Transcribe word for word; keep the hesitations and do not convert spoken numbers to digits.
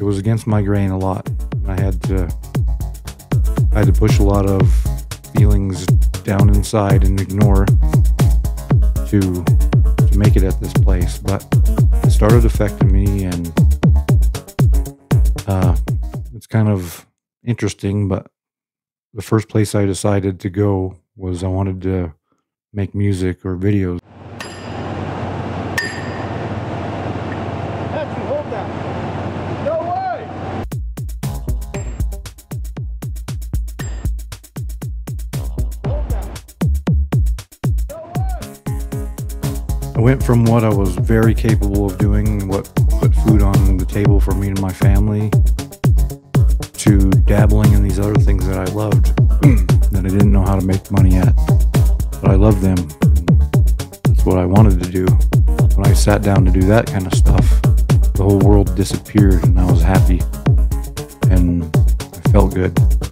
it was against my grain a lot. I had to, I had to push a lot of feelings down inside and ignore to, to make it at this place. But it started affecting me, and uh, it's kind of interesting, but the first place I decided to go was I wanted to make music or videos. I went from what I was very capable of doing, what put food on the table for me and my family, to dabbling in these other things that I loved that I didn't know how to make money at. But I loved them. That's what I wanted to do. When I sat down to do that kind of stuff, the whole world disappeared, and I was happy and I felt good.